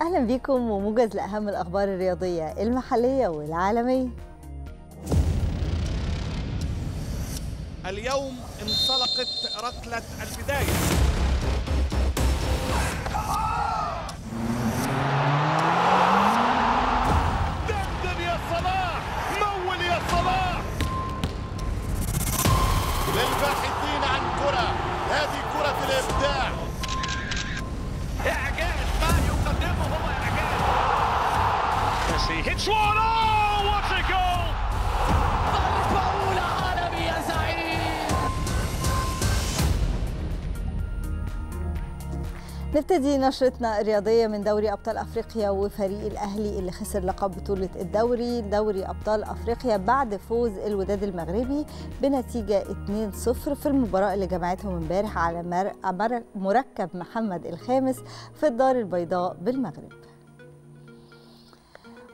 أهلا بكم وموجز لأهم الأخبار الرياضية المحلية والعالمية. اليوم انطلقت ركلة البداية. دندن يا صلاح، مول يا صلاح. للباحثين عن كرة، هذه كرة الإبداع. إعجاز ما يقدمه هو إعجاز. Messi hits one. Oh, what a goal! ضربة أولى عالمي يا زعيم. نبتدي نشرتنا الرياضية من دوري أبطال أفريقيا وفريق الأهلي اللي خسر لقب بطولة الدوري دوري أبطال أفريقيا بعد فوز الوداد المغربي بنتيجة 2-0 في المباراة اللي جمعتهم امبارح على مركب محمد الخامس في الدار البيضاء بالمغرب.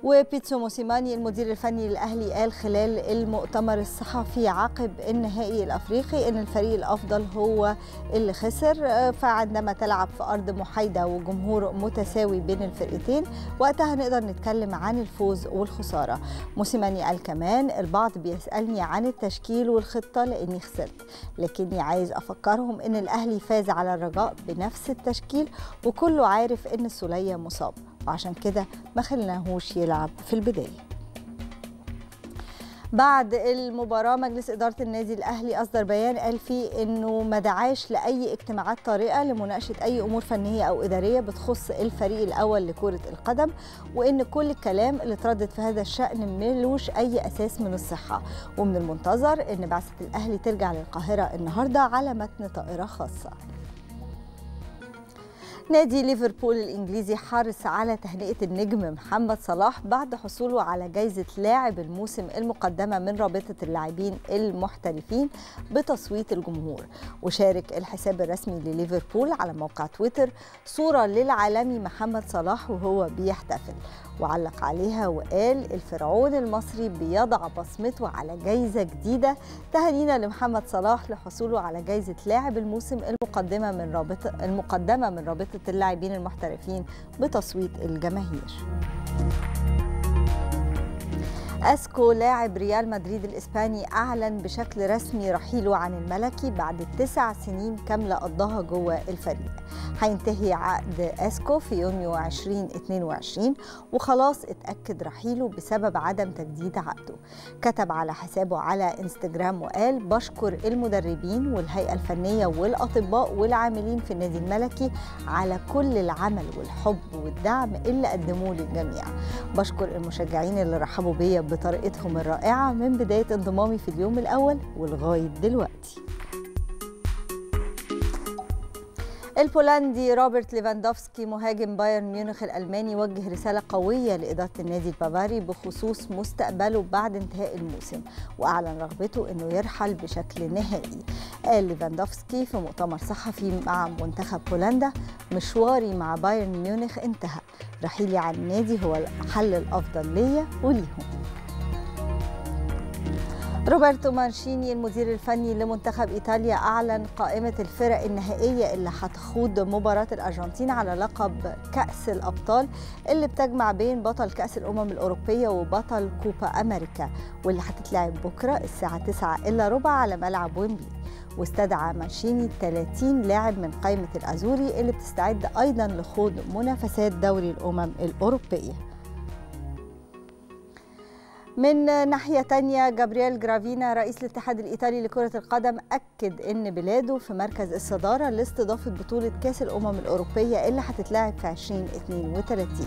وبيتسو موسيماني المدير الفني للأهلي قال خلال المؤتمر الصحفي عقب النهائي الأفريقي إن الفريق الأفضل هو اللي خسر، فعندما تلعب في أرض محايدة وجمهور متساوي بين الفرقتين وقتها نقدر نتكلم عن الفوز والخسارة. موسيماني قال كمان البعض بيسألني عن التشكيل والخطة لأني خسرت، لكني عايز أفكرهم إن الأهلي فاز على الرجاء بنفس التشكيل وكله عارف إن السولية مصاب وعشان كده ما خلناهوش يلعب في البداية. بعد المباراة مجلس إدارة النادي الأهلي أصدر بيان قال فيه إنه ما دعاش لأي اجتماعات طارئة لمناقشة أي أمور فنية أو إدارية بتخص الفريق الأول لكرة القدم، وإن كل الكلام اللي اتردد في هذا الشأن ملوش أي أساس من الصحة، ومن المنتظر إن بعثة الأهلي ترجع للقاهرة النهاردة على متن طائرة خاصة. نادي ليفربول الإنجليزي حرص على تهنئة النجم محمد صلاح بعد حصوله على جائزة لاعب الموسم المقدمة من رابطة اللاعبين المحترفين بتصويت الجمهور. وشارك الحساب الرسمي لليفربول على موقع تويتر صورة للعالمي محمد صلاح وهو بيحتفل، وعلق عليها وقال الفرعون المصري بيضع بصمته على جائزة جديدة، تهانينا لمحمد صلاح لحصوله على جائزة لاعب الموسم المقدمة من رابطة اللاعبين المحترفين بتصويت الجماهير. اسكو لاعب ريال مدريد الاسباني اعلن بشكل رسمي رحيله عن الملكي بعد 9 سنين كامله قضاها جوه الفريق. هينتهي عقد اسكو في يونيو 2022 وخلاص اتاكد رحيله بسبب عدم تجديد عقده. كتب على حسابه على انستجرام وقال بشكر المدربين والهيئه الفنيه والاطباء والعاملين في النادي الملكي على كل العمل والحب والدعم اللي قدموه للجميع. بشكر المشجعين اللي رحبوا بيا بطريقتهم الرائعة من بداية انضمامي في اليوم الأول ولغاية دلوقتي. البولندي روبرت ليفاندوفسكي مهاجم بايرن ميونخ الألماني وجه رسالة قوية لإدارة النادي البافاري بخصوص مستقبله بعد انتهاء الموسم، وأعلن رغبته أنه يرحل بشكل نهائي. قال ليفاندوفسكي في مؤتمر صحفي مع منتخب بولندا مشواري مع بايرن ميونخ انتهى، رحيلي عن النادي هو الحل الأفضل ليا وليهم. روبرتو مانشيني المدير الفني لمنتخب إيطاليا أعلن قائمة الفرق النهائية اللي هتخوض مباراة الأرجنتين على لقب كأس الأبطال اللي بتجمع بين بطل كأس الأمم الأوروبية وبطل كوبا أمريكا، واللي هتتلعب بكرة الساعة 9:15 على ملعب ويمبلي. واستدعى مانشيني 30 لاعب من قائمة الأزوري اللي بتستعد أيضا لخوض منافسات دوري الأمم الأوروبية. من ناحية تانية جابرييل جرافينا رئيس الاتحاد الإيطالي لكرة القدم أكد إن بلاده في مركز الصدارة لاستضافة بطولة كأس الأمم الأوروبية اللي هتتلعب في 2032.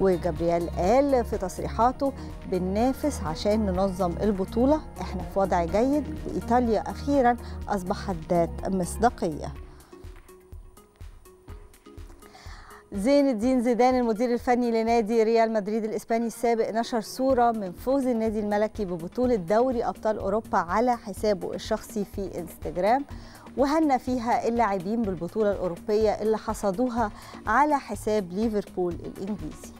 وجابرييل قال في تصريحاته بننافس عشان ننظم البطولة، احنا في وضع جيد وإيطاليا أخيرا أصبحت ذات مصداقية. زين الدين زيدان المدير الفني لنادي ريال مدريد الإسباني السابق نشر صورة من فوز النادي الملكي ببطولة دوري أبطال أوروبا على حسابه الشخصي في انستجرام، وهنى فيها اللاعبين بالبطولة الأوروبية اللي حصدوها على حساب ليفربول الإنجليزي.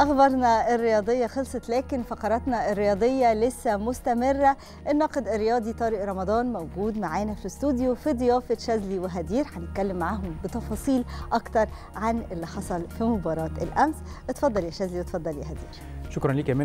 أخبارنا الرياضية خلصت، لكن فقراتنا الرياضية لسه مستمرة. الناقد الرياضي طارق رمضان موجود معانا في الاستوديو في ضيافة شاذلي وهدير، هنتكلم معاهم بتفاصيل أكتر عن اللي حصل في مباراة الأمس. اتفضل يا شاذلي واتفضل يا هدير. شكرا ليك يا